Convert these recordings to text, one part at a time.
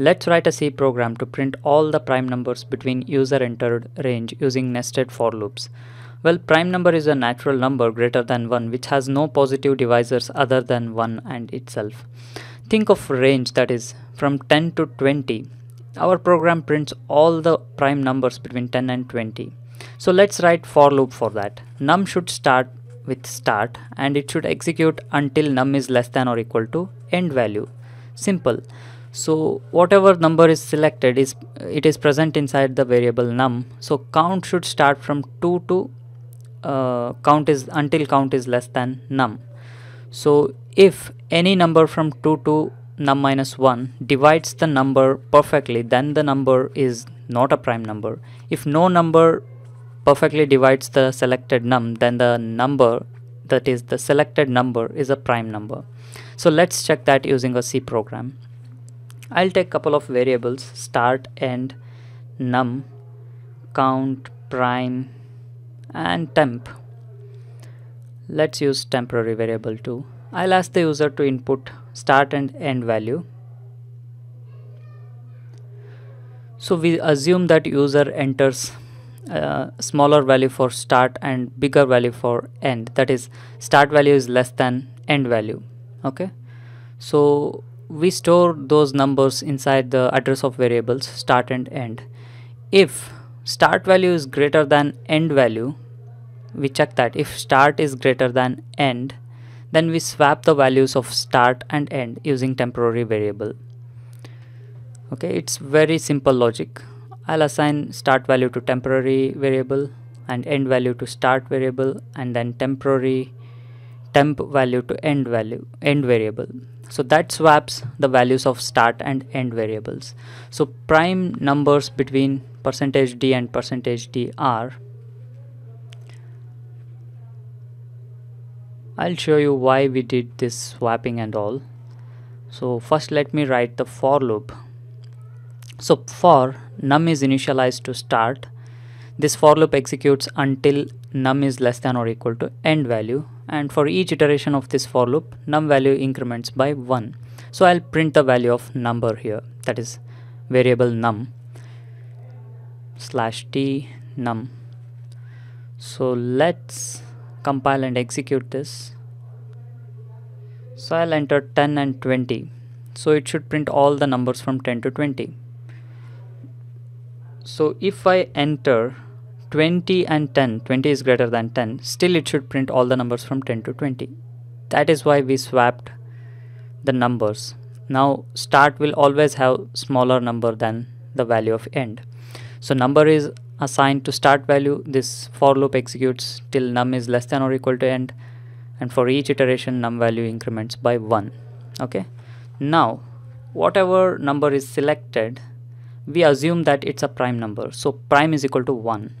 Let's write a C program to print all the prime numbers between user-entered range using nested for loops. Well, prime number is a natural number greater than 1 which has no positive divisors other than 1 and itself. Think of range, that is from 10 to 20. Our program prints all the prime numbers between 10 and 20. So let's write for loop for that. Num should start with start and it should execute until num is less than or equal to end value. Simple. So whatever number is selected is present inside the variable num. So count should start from 2 to until count is less than num. So if any number from 2 to num minus 1 divides the number perfectly, then the number is not a prime number. If no number perfectly divides the selected num, then the number that is the selected number is a prime number. So let's check that using a C program. I'll take couple of variables, start, end, num, count, prime and temp. Let's use temporary variable too. I'll ask the user to input start and end value. So we assume that user enters smaller value for start and bigger value for end, that is start value is less than end value. Okay, so we store those numbers inside the address of variables start and end. If start value is greater than end value, we check that. If start is greater than end, then we swap the values of start and end using temporary variable. Okay, it's very simple logic. I'll assign start value to temporary variable and end value to start variable, and then temporary temp value to end variable. So that swaps the values of start and end variables. So prime numbers between %d and %d are. I'll show you why we did this swapping and all. So first let me write the for loop. So for num is initialized to start. This for loop executes until num is less than or equal to end value, and for each iteration of this for loop num value increments by 1. So I'll print the value of number here, that is variable num /t num. So let's compile and execute this. So I'll enter 10 and 20. So it should print all the numbers from 10 to 20. So if I enter 20 and 10, 20 is greater than 10, still it should print all the numbers from 10 to 20. That is why we swapped the numbers. Now start will always have smaller number than the value of end. So number is assigned to start value. This for loop executes till num is less than or equal to end, and for each iteration num value increments by 1. Okay, now whatever number is selected, we assume that it's a prime number. So prime is equal to 1.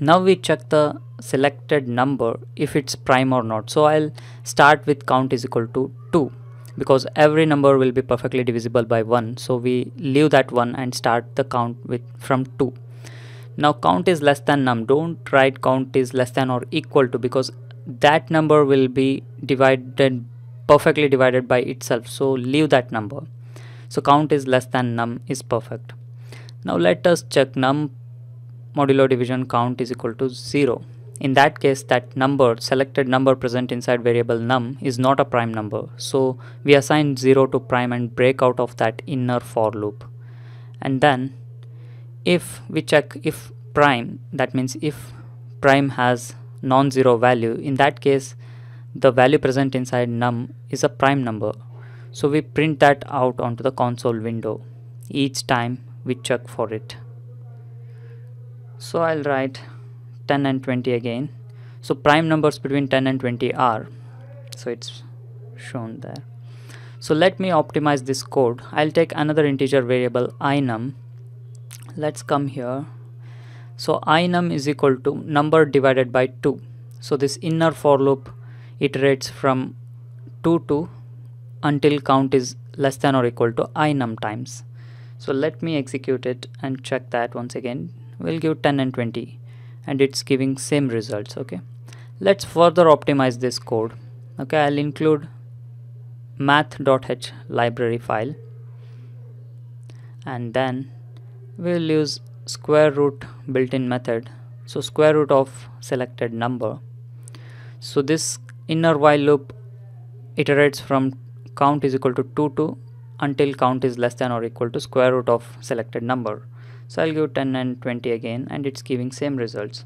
Now we check the selected number if it's prime or not. So I'll start with count is equal to 2, because every number will be perfectly divisible by 1. So we leave that 1 and start the count with from 2. Now count is less than num. Don't write count is less than or equal to, because that number will be perfectly divided by itself. So leave that number. So count is less than num is perfect. Now let us check num modulo division count is equal to 0. In that case, that number, selected number present inside variable num is not a prime number. So we assign 0 to prime and break out of that inner for loop. And then if we check if prime, that means if prime has non-zero value, in that case the value present inside num is a prime number. So we print that out onto the console window each time we check for it. So I'll write 10 and 20 again. So prime numbers between 10 and 20 are. So it's shown there. So let me optimize this code. I'll take another integer variable inum. Let's come here. So inum is equal to number divided by 2. So this inner for loop iterates from 2 to until count is less than or equal to inum times. So let me execute it and check that once again. We'll give 10 and 20 and it's giving same results. Okay, let's further optimize this code. Okay, I'll include math.h library file. and then we will use square root built-in method, so square root of selected number. So this inner while loop iterates from count is equal to 2 to until count is less than or equal to square root of selected number. So I'll give 10 and 20 again, and it's giving same results.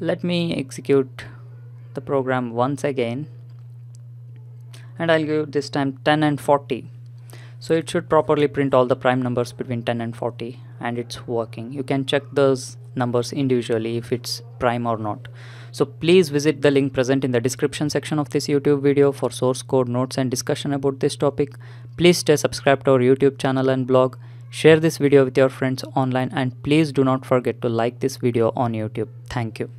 Let me execute the program once again, and I'll give this time 10 and 40. So it should properly print all the prime numbers between 10 and 40, and it's working. You can check those numbers individually if it's prime or not. So please visit the link present in the description section of this YouTube video for source code, notes and discussion about this topic. Please stay subscribed to our YouTube channel and blog. Share this video with your friends online, and please do not forget to like this video on YouTube. Thank you.